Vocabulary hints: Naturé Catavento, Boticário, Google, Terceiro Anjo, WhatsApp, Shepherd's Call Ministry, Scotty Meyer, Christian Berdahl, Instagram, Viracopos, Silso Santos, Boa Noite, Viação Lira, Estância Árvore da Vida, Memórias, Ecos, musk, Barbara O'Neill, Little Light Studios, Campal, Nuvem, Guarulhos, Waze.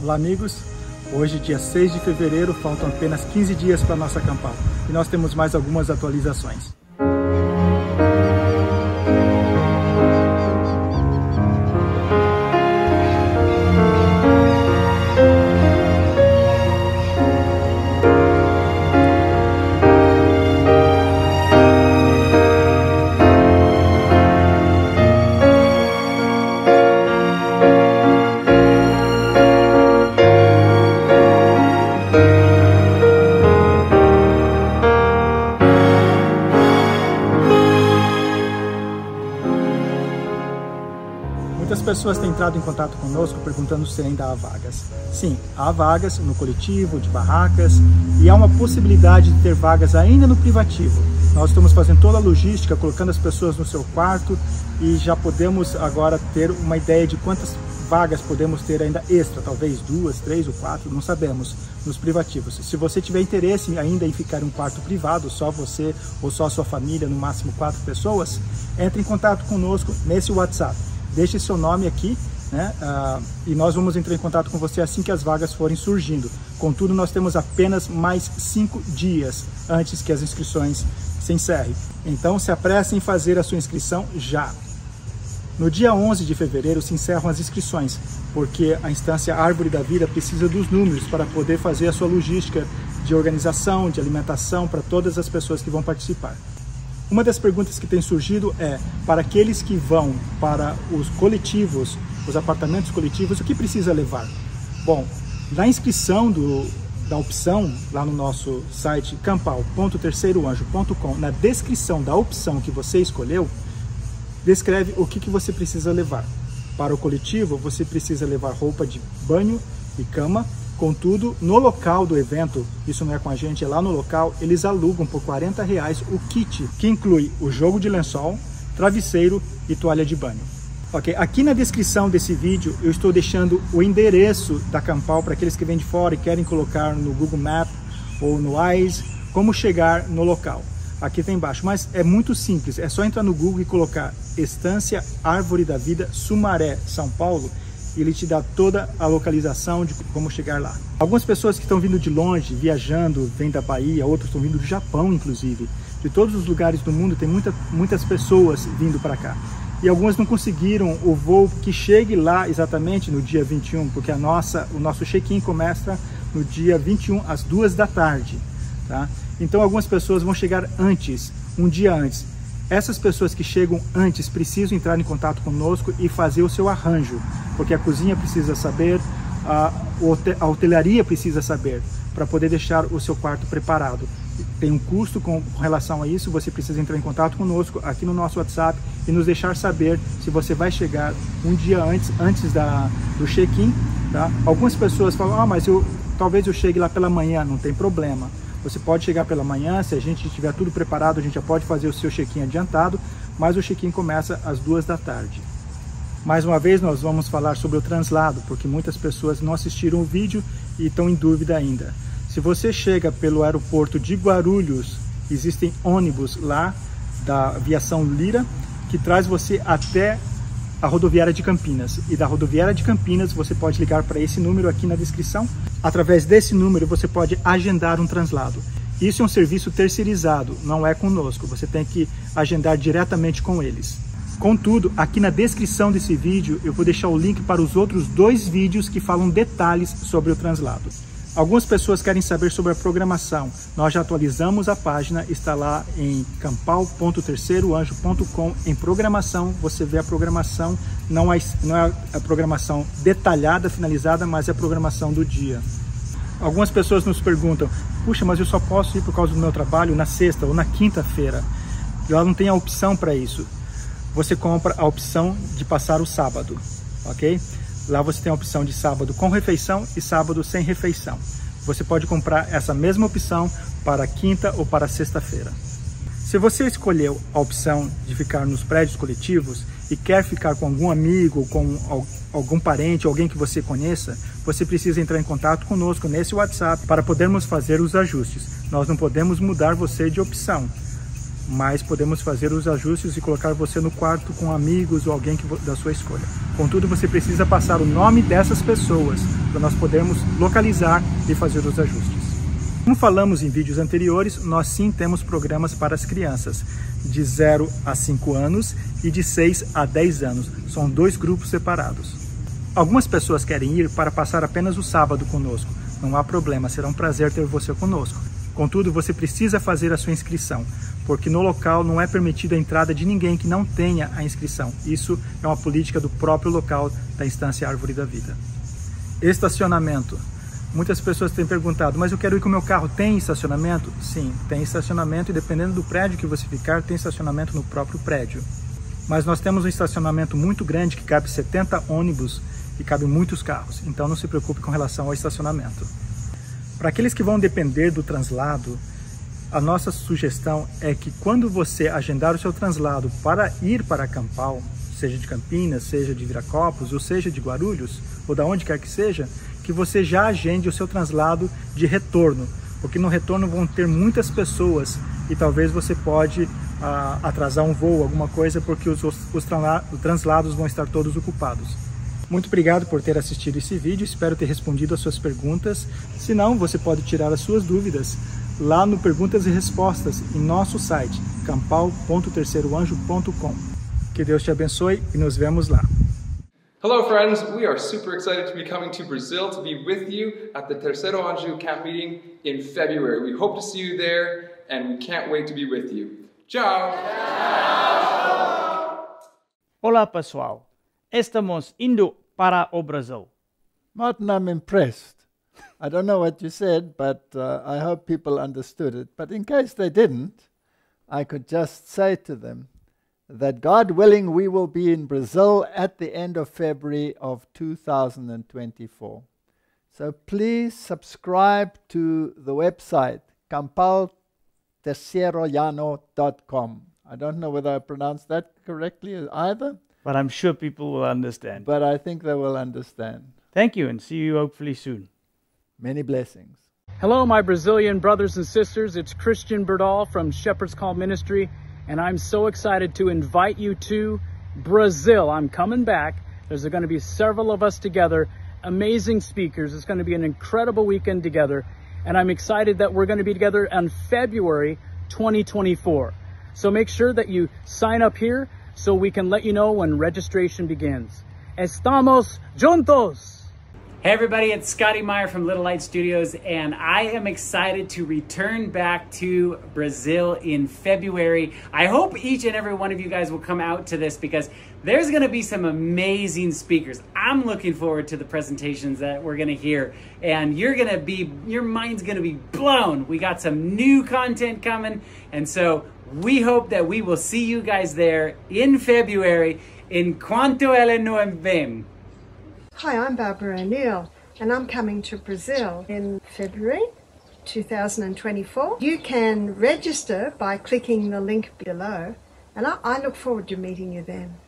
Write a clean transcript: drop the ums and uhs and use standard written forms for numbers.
Olá amigos, hoje dia 6 de fevereiro, faltam apenas 15 dias para a nossa Campal e nós temos mais algumas atualizações. Muitas pessoas têm entrado em contato conosco perguntando se ainda há vagas. Sim, há vagas no coletivo, de barracas, e há uma possibilidade de ter vagas ainda no privativo. Nós estamos fazendo toda a logística, colocando as pessoas no seu quarto, e já podemos agora ter uma ideia de quantas vagas podemos ter ainda extra, talvez 2, 3 ou 4, não sabemos, nos privativos. Se você tiver interesse ainda em ficar em um quarto privado, só você ou só a sua família, no máximo 4 pessoas, entre em contato conosco nesse WhatsApp. Deixe seu nome aqui, né? E nós vamos entrar em contato com você assim que as vagas forem surgindo. Contudo, nós temos apenas mais 5 dias antes que as inscrições se encerrem. Então, se apressem em fazer a sua inscrição já. No dia 11 de fevereiro se encerram as inscrições, porque a Estância Árvore da Vida precisa dos números para poder fazer a sua logística de organização, de alimentação para todas as pessoas que vão participar. Uma das perguntas que tem surgido é, para aqueles que vão para os coletivos, os apartamentos coletivos, o que precisa levar? Bom, na inscrição da opção, lá no nosso site campal.terceiroanjo.com, na descrição da opção que você escolheu, descreve o que você precisa levar. Para o coletivo, você precisa levar roupa de banho e cama. Contudo, no local do evento, isso não é com a gente, é lá no local, eles alugam por R$40 o kit, que inclui o jogo de lençol, travesseiro e toalha de banho. Ok, aqui na descrição desse vídeo eu estou deixando o endereço da Campal para aqueles que vêm de fora e querem colocar no Google Maps ou no Waze como chegar no local. Aqui tem embaixo, mas é muito simples, é só entrar no Google e colocar Estância Árvore da Vida Sumaré, São Paulo, e ele te dá toda a localização de como chegar lá. Algumas pessoas que estão vindo de longe, viajando, vêm da Bahia, outros estão vindo do Japão, inclusive. De todos os lugares do mundo, tem muitas pessoas vindo para cá. E algumas não conseguiram o voo que chegue lá exatamente no dia 21, porque o nosso check-in começa no dia 21, às 2 da tarde. Tá? Então, algumas pessoas vão chegar antes, um dia antes. Essas pessoas que chegam antes precisam entrar em contato conosco e fazer o seu arranjo, porque a cozinha precisa saber, a hotelaria precisa saber, para poder deixar o seu quarto preparado. Tem um custo com relação a isso, você precisa entrar em contato conosco aqui no nosso WhatsApp e nos deixar saber se você vai chegar um dia antes do check-in. Tá? Algumas pessoas falam, mas talvez eu chegue lá pela manhã, não tem problema. Você pode chegar pela manhã, se a gente tiver tudo preparado, a gente já pode fazer o seu check-in adiantado, mas o check-in começa às 2 da tarde. Mais uma vez, nós vamos falar sobre o translado, porque muitas pessoas não assistiram o vídeo e estão em dúvida ainda. Se você chega pelo aeroporto de Guarulhos, existem ônibus lá da Viação Lira, que traz você até a rodoviária de Campinas, e da rodoviária de Campinas você pode ligar para esse número aqui na descrição. Através desse número você pode agendar um translado. Isso é um serviço terceirizado, não é conosco, você tem que agendar diretamente com eles. Contudo, aqui na descrição desse vídeo eu vou deixar o link para os outros 2 vídeos que falam detalhes sobre o translado. Algumas pessoas querem saber sobre a programação. Nós já atualizamos a página, está lá em campal.terceiroanjo.com, em programação, você vê a programação, não é a programação detalhada, finalizada, mas é a programação do dia. Algumas pessoas nos perguntam, puxa, mas eu só posso ir por causa do meu trabalho na sexta ou na quinta-feira. Ela não tem a opção para isso. Você compra a opção de passar o sábado, ok? Lá você tem a opção de sábado com refeição e sábado sem refeição. Você pode comprar essa mesma opção para quinta ou para sexta-feira. Se você escolheu a opção de ficar nos prédios coletivos e quer ficar com algum amigo, com algum parente, alguém que você conheça, você precisa entrar em contato conosco nesse WhatsApp para podermos fazer os ajustes. Nós não podemos mudar você de opção. mas podemos fazer os ajustes e colocar você no quarto com amigos ou alguém da sua escolha. Contudo, você precisa passar o nome dessas pessoas para nós podermos localizar e fazer os ajustes. Como falamos em vídeos anteriores, nós sim temos programas para as crianças de 0 a 5 anos e de 6 a 10 anos. São dois grupos separados. Algumas pessoas querem ir para passar apenas o sábado conosco. Não há problema, será um prazer ter você conosco. Contudo, você precisa fazer a sua inscrição, porque no local não é permitida a entrada de ninguém que não tenha a inscrição. Isso é uma política do próprio local da Estância Árvore da Vida. Estacionamento. Muitas pessoas têm perguntado, mas eu quero ir com o meu carro, tem estacionamento? Sim, tem estacionamento e dependendo do prédio que você ficar, tem estacionamento no próprio prédio. Mas nós temos um estacionamento muito grande que cabe 70 ônibus e cabe muitos carros, então não se preocupe com relação ao estacionamento. Para aqueles que vão depender do translado, a nossa sugestão é que quando você agendar o seu translado para ir para Campal, seja de Campinas, seja de Viracopos, ou seja de Guarulhos, ou da onde quer que seja, que você já agende o seu translado de retorno, porque no retorno vão ter muitas pessoas e talvez você pode atrasar um voo, alguma coisa, porque os translados vão estar todos ocupados. Muito obrigado por ter assistido esse vídeo, espero ter respondido as suas perguntas. Se não, você pode tirar as suas dúvidas lá no Perguntas e Respostas, em nosso site, campal.terceiroanjo.com. Que Deus te abençoe e nos vemos lá. Hello friends, we are super excited to be coming to Brazil to be with you at the Terceiro Anjo camp meeting in February. We hope to see you there and we can't wait to be with you. Tchau! Olá pessoal! Estamos indo para o Brasil. Martin, I'm impressed. I don't know what you said, but I hope people understood it. But in case they didn't, I could just say to them that God willing, we will be in Brazil at the end of February of 2024. So please subscribe to the website, campalterceiroanjo.com. I don't know whether I pronounced that correctly either. But I'm sure people will understand. But I think they will understand. Thank you and see you hopefully soon. Many blessings. Hello, my Brazilian brothers and sisters. It's Christian Berdahl from Shepherd's Call Ministry, and I'm so excited to invite you to Brazil. I'm coming back. There's going to be several of us together, amazing speakers. It's going to be an incredible weekend together, and I'm excited that we're going to be together on February 2024. So make sure that you sign up here, so we can let you know when registration begins. Estamos juntos! Hey everybody, it's Scotty Meyer from Little Light Studios, and I am excited to return back to Brazil in February. I hope each and every one of you guys will come out to this because there's gonna be some amazing speakers. I'm looking forward to the presentations that we're gonna hear, and your mind's gonna be blown. We got some new content coming, and so we hope that we will see you guys there in February. Enquanto ela não vem. Hi, I'm Barbara O'Neill, and I'm coming to Brazil in February 2024. You can register by clicking the link below, and I look forward to meeting you then.